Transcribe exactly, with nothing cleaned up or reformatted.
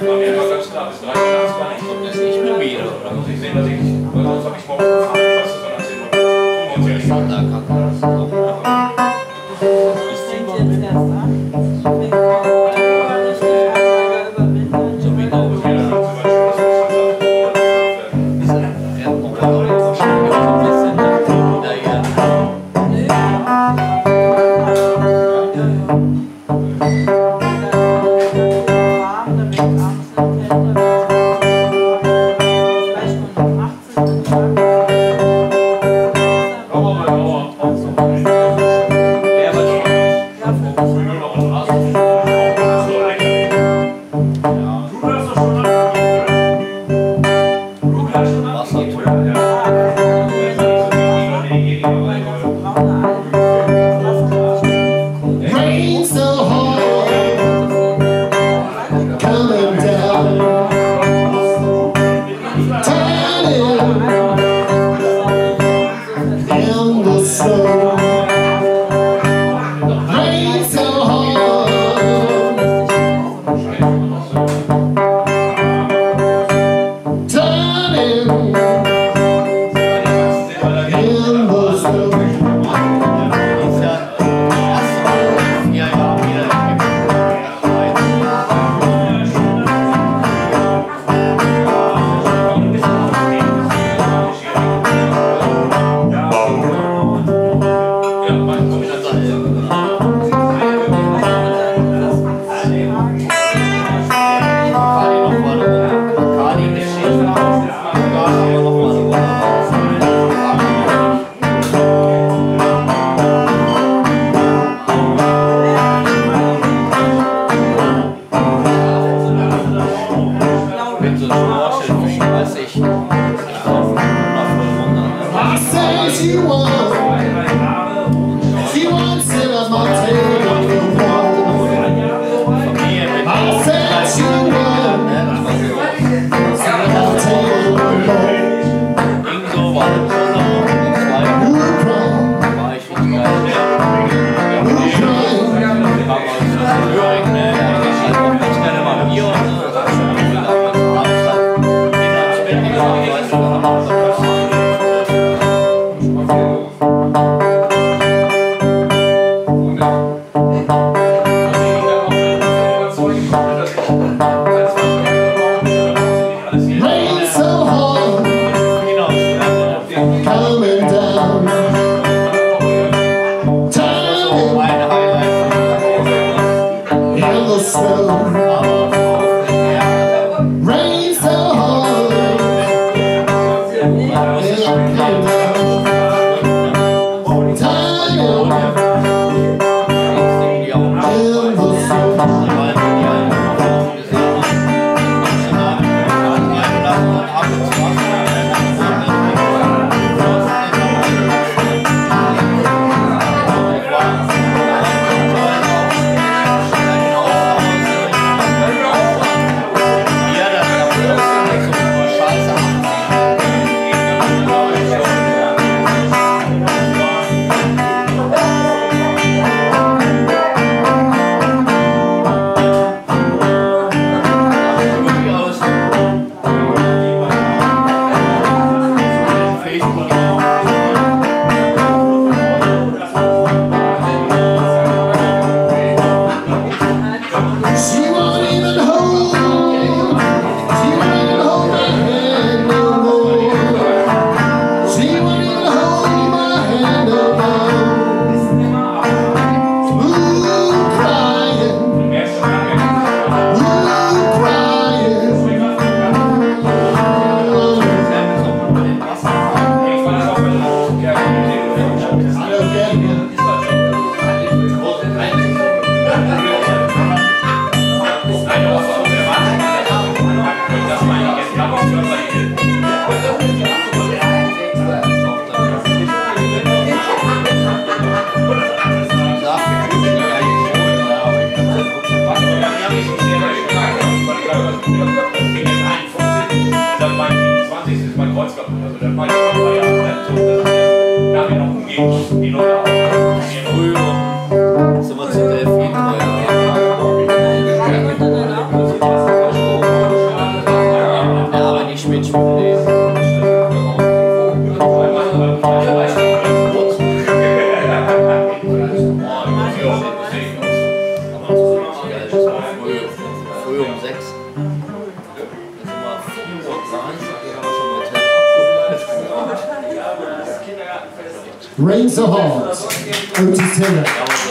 Bei mir war ganz klar, bis drei Uhr gar nicht, und das ist nicht nur wieder. Da muss ich sehen, dass ich, weil sonst habe ich morgen gefahren, weißt du, sondern zehn Uhr fünfundvierzig. Ich fand, da kann man das auch machen. Ich trinke jetzt erst an. Ich Reigns of Hearts, Otis Taylor.